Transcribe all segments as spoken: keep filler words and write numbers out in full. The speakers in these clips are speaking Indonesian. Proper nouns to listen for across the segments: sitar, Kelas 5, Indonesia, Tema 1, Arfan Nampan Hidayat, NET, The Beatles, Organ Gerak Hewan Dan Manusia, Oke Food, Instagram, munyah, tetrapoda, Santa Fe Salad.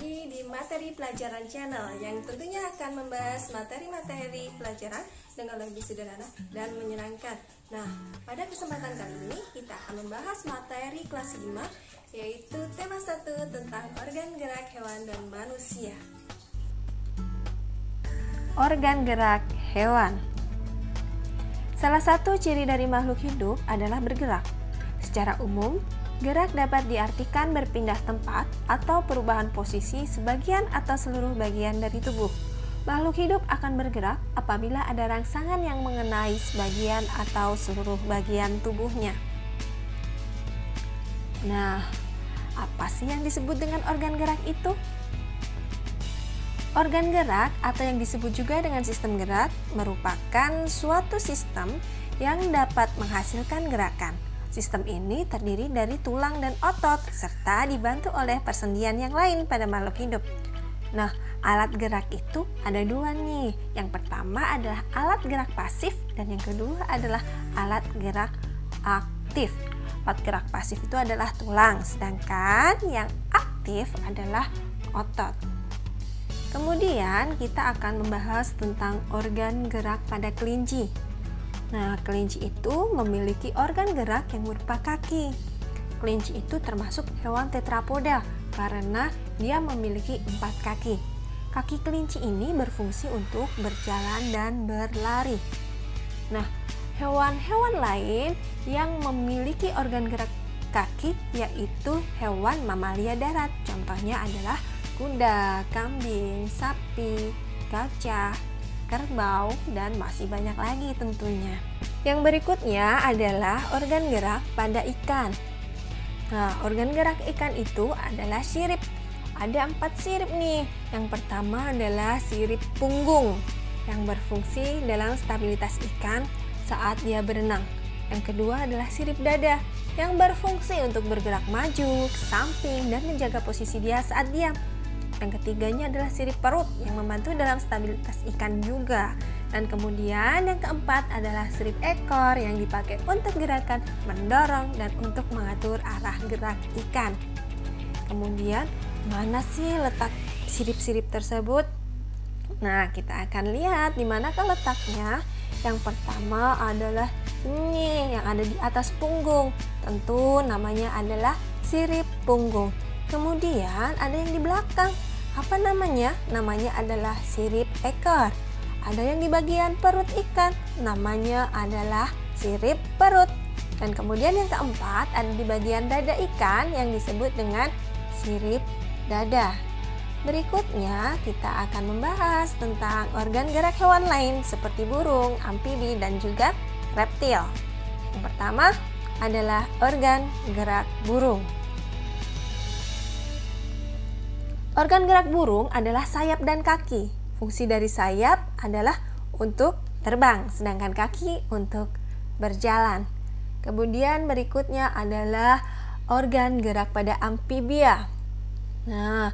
lagi di materi pelajaran channel yang tentunya akan membahas materi-materi pelajaran dengan lebih sederhana dan menyenangkan. Nah, pada kesempatan kali ini kita akan membahas materi kelas lima, yaitu tema satu tentang organ gerak hewan dan manusia. Organ gerak hewan. Salah satu ciri dari makhluk hidup adalah bergerak. Secara umum, gerak dapat diartikan berpindah tempat atau perubahan posisi sebagian atau seluruh bagian dari tubuh. Makhluk hidup akan bergerak apabila ada rangsangan yang mengenai sebagian atau seluruh bagian tubuhnya. Nah, apa sih yang disebut dengan organ gerak itu? Organ gerak atau yang disebut juga dengan sistem gerak merupakan suatu sistem yang dapat menghasilkan gerakan. Sistem ini terdiri dari tulang dan otot, serta dibantu oleh persendian yang lain pada makhluk hidup. Nah, alat gerak itu ada dua nih. Yang pertama adalah alat gerak pasif, dan yang kedua adalah alat gerak aktif. Alat gerak pasif itu adalah tulang, sedangkan yang aktif adalah otot. Kemudian kita akan membahas tentang organ gerak pada kelinci. Nah, kelinci itu memiliki organ gerak yang berupa kaki. Kelinci itu termasuk hewan tetrapoda karena dia memiliki empat kaki. Kaki kelinci ini berfungsi untuk berjalan dan berlari. Nah, hewan-hewan lain yang memiliki organ gerak kaki yaitu hewan mamalia darat. Contohnya adalah kuda, kambing, sapi, gajah, kerbau, dan masih banyak lagi tentunya. Yang berikutnya adalah organ gerak pada ikan. Nah, organ gerak ikan itu adalah sirip. Ada empat sirip nih. Yang pertama adalah sirip punggung yang berfungsi dalam stabilitas ikan saat dia berenang. Yang kedua adalah sirip dada yang berfungsi untuk bergerak maju, ke samping, dan menjaga posisi dia saat diam. Yang ketiganya adalah sirip perut yang membantu dalam stabilitas ikan juga. Dan kemudian yang keempat adalah sirip ekor yang dipakai untuk gerakan mendorong dan untuk mengatur arah gerak ikan. Kemudian mana sih letak sirip-sirip tersebut? Nah, kita akan lihat di manakah letaknya. Yang pertama adalah ini yang ada di atas punggung. Tentu namanya adalah sirip punggung. Kemudian ada yang di belakang. Apa namanya? Namanya adalah sirip ekor. Ada yang di bagian perut ikan, namanya adalah sirip perut. Dan kemudian yang keempat ada di bagian dada ikan yang disebut dengan sirip dada. Berikutnya kita akan membahas tentang organ gerak hewan lain seperti burung, amfibi, dan juga reptil. Yang pertama adalah organ gerak burung. Organ gerak burung adalah sayap dan kaki. Fungsi dari sayap adalah untuk terbang, sedangkan kaki untuk berjalan. Kemudian berikutnya adalah organ gerak pada amfibia. Nah,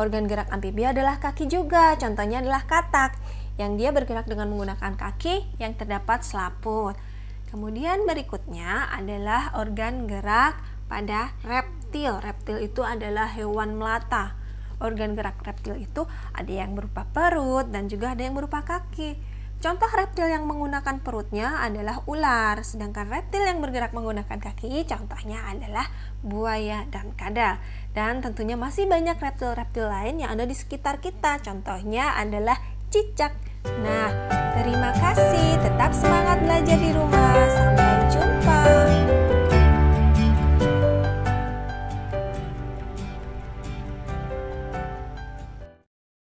organ gerak amfibia adalah kaki juga. Contohnya adalah katak, yang dia bergerak dengan menggunakan kaki yang terdapat selaput. Kemudian berikutnya adalah organ gerak pada reptil. Reptil itu adalah hewan melata. Organ gerak reptil itu ada yang berupa perut dan juga ada yang berupa kaki. Contoh reptil yang menggunakan perutnya adalah ular, sedangkan reptil yang bergerak menggunakan kaki contohnya adalah buaya dan kadal. Dan tentunya masih banyak reptil-reptil lain yang ada di sekitar kita, contohnya adalah cicak. Nah, terima kasih, tetap semangat belajar di rumah, sampai jumpa.